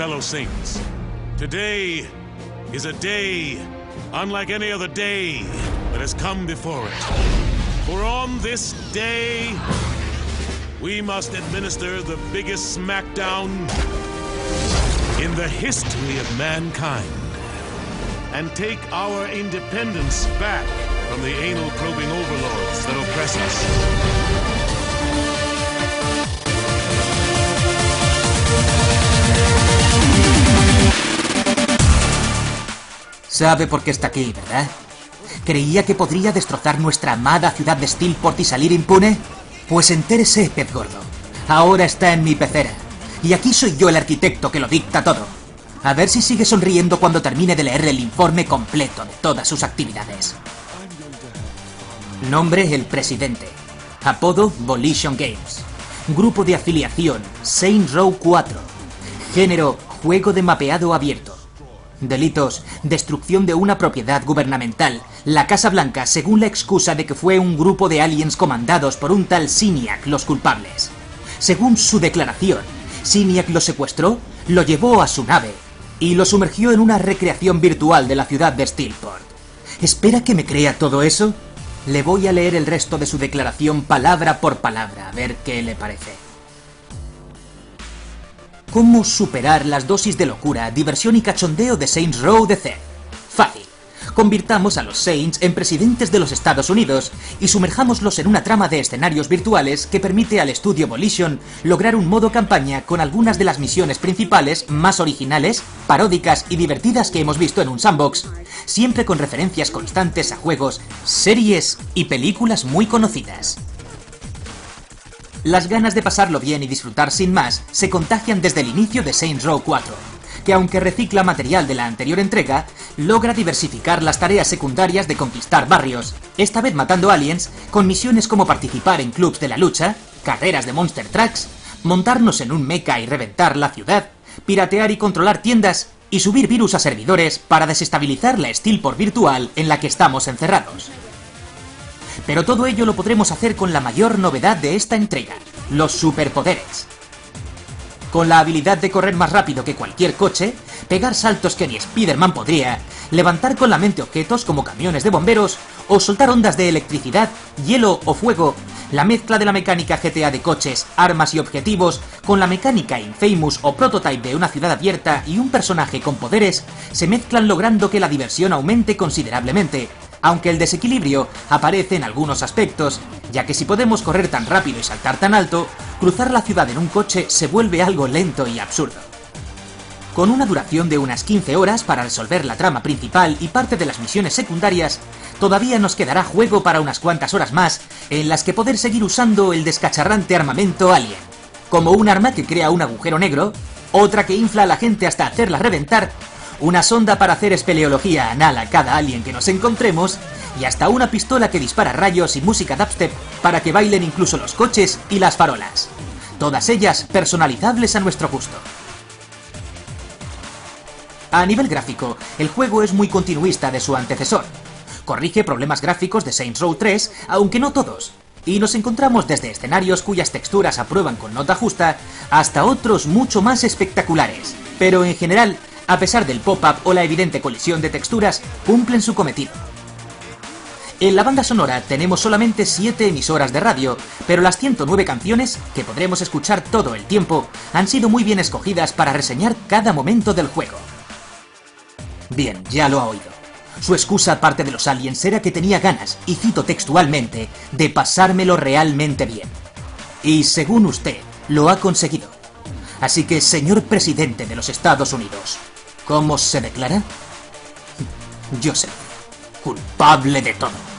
fellow Saints. Today is a day unlike any other day that has come before it. For on this day, we must administer the biggest smackdown in the history of mankind and take our independence back from the anal probing overlords that oppress us. Sabe por qué está aquí, ¿verdad? ¿Creía que podría destrozar nuestra amada ciudad de Steelport y salir impune? Pues entérese, pez gordo. Ahora está en mi pecera. Y aquí soy yo el arquitecto que lo dicta todo. A ver si sigue sonriendo cuando termine de leer el informe completo de todas sus actividades. Nombre: el presidente. Apodo: Volition Games. Grupo de afiliación: Saints Row IV. Género: juego de mapeado abierto. Delitos: destrucción de una propiedad gubernamental, la Casa Blanca, según la excusa de que fue un grupo de aliens comandados por un tal Zinyak los culpables. Según su declaración, Zinyak los secuestró, lo llevó a su nave y lo sumergió en una recreación virtual de la ciudad de Steelport. ¿Espera que me crea todo eso? Le voy a leer el resto de su declaración palabra por palabra, a ver qué le parece. ¿Cómo superar las dosis de locura, diversión y cachondeo de Saints Row DC? Fácil. Convirtamos a los Saints en presidentes de los Estados Unidos y sumerjámoslos en una trama de escenarios virtuales que permite al estudio Volition lograr un modo campaña con algunas de las misiones principales más originales, paródicas y divertidas que hemos visto en un sandbox, siempre con referencias constantes a juegos, series y películas muy conocidas. Las ganas de pasarlo bien y disfrutar sin más se contagian desde el inicio de Saints Row 4, que aunque recicla material de la anterior entrega, logra diversificar las tareas secundarias de conquistar barrios, esta vez matando aliens, con misiones como participar en clubs de la lucha, carreras de monster trucks, montarnos en un mecha y reventar la ciudad, piratear y controlar tiendas, y subir virus a servidores para desestabilizar la Steelport virtual en la que estamos encerrados. Pero todo ello lo podremos hacer con la mayor novedad de esta entrega, los superpoderes. Con la habilidad de correr más rápido que cualquier coche, pegar saltos que ni Spider-Man podría, levantar con la mente objetos como camiones de bomberos, o soltar ondas de electricidad, hielo o fuego, la mezcla de la mecánica GTA de coches, armas y objetivos, con la mecánica Infamous o Prototype de una ciudad abierta y un personaje con poderes, se mezclan logrando que la diversión aumente considerablemente. Aunque el desequilibrio aparece en algunos aspectos, ya que si podemos correr tan rápido y saltar tan alto, cruzar la ciudad en un coche se vuelve algo lento y absurdo. Con una duración de unas 15 horas para resolver la trama principal y parte de las misiones secundarias, todavía nos quedará juego para unas cuantas horas más en las que poder seguir usando el descacharrante armamento alien, como un arma que crea un agujero negro, otra que infla a la gente hasta hacerla reventar, una sonda para hacer espeleología anal a cada alien que nos encontremos, y hasta una pistola que dispara rayos y música dubstep para que bailen incluso los coches y las farolas. Todas ellas personalizables a nuestro gusto. A nivel gráfico, el juego es muy continuista de su antecesor. Corrige problemas gráficos de Saints Row 3, aunque no todos, y nos encontramos desde escenarios cuyas texturas aprueban con nota justa, hasta otros mucho más espectaculares, pero en general, a pesar del pop-up o la evidente colisión de texturas, cumplen su cometido. En la banda sonora tenemos solamente 7 emisoras de radio, pero las 109 canciones, que podremos escuchar todo el tiempo, han sido muy bien escogidas para reseñar cada momento del juego. Bien, ya lo ha oído. Su excusa aparte de los aliens era que tenía ganas, y cito textualmente, de pasármelo realmente bien. Y según usted, lo ha conseguido. Así que, señor presidente de los Estados Unidos, ¿cómo se declara? Yo seré culpable de todo.